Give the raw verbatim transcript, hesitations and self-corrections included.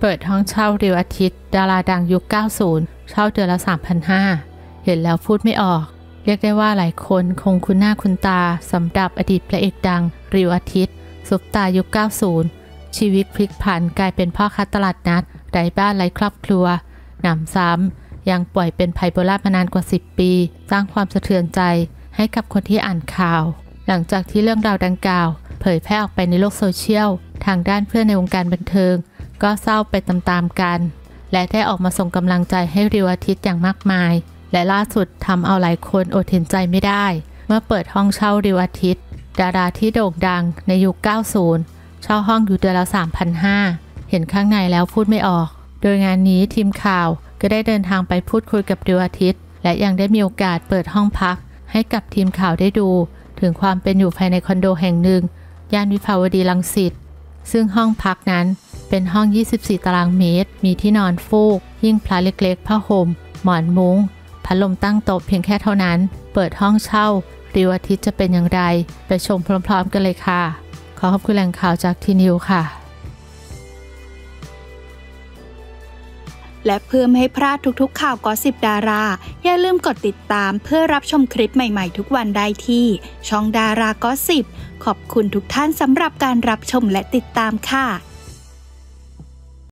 เปิดห้องเช่าเรียวอาทิตย์ดาราดังยุคเก้าสิบเช่าเดือนละ สามพันห้าร้อย เห็นแล้วพูดไม่ออกเรียกได้ว่าหลายคนคงคุ้นหน้าคุ้นตาสำหรับอดีตพระเอกดังเรียวอาทิตย์ซุปตายุคเก้าสิบชีวิตพลิกผันกลายเป็นพ่อค้าตลาดนัดไร้บ้านไร้ครอบครัวหนำซ้ำยังป่วยเป็นไบโพล่ามานานกว่าสิบปีสร้างความสะเทือนใจให้กับคนที่อ่านข่าวหลังจากที่เรื่องราวดังกล่าวเผยแพร่ออกไปในโลกโซเชียลทางด้านเพื่อนในวงการบันเทิงก็เศร้าไปตามๆกันและได้ออกมาส่งกำลังใจให้เรียวอาทิตย์อย่างมากมายและล่าสุดทำเอาหลายคนอดเห็นใจไม่ได้เมื่อเปิดห้องเช่าเรียวอาทิตย์ดาราที่โด่งดังในยุคเก้าสิบเช่าห้องอยู่เดือนละ สามพันห้าร้อย เห็นข้างในแล้วพูดไม่ออกโดยงานนี้ทีมข่าวก็ได้เดินทางไปพูดคุยกับเรียวอาทิตย์และยังได้มีโอกาสเปิดห้องพักให้กับทีมข่าวได้ดูถึงความเป็นอยู่ภายในคอนโดแห่งหนึ่งย่านวิภาวดีรังสิตซึ่งห้องพักนั้นเป็นห้องยี่สิบสี่ตารางเมตรมีที่นอนฟูกหิ้งพระเล็กๆผ้าห่มหมอนมุ้งพัดลมตั้งโต๊ะเพียงแค่เท่านั้นเปิดห้องเช่าเรียวอาทิตย์จะเป็นอย่างไรไปชมพร้อมๆกันเลยค่ะขอขอบคุณแหล่งข่าวจากทีนิวค่ะและเพื่อไม่ให้พลาดทุกๆข่าวกอสิบดาราอย่าลืมกดติดตามเพื่อรับชมคลิปใหม่ๆทุกวันได้ที่ช่องดารากอสิบขอบคุณทุกท่านสำหรับการรับชมและติดตามค่ะ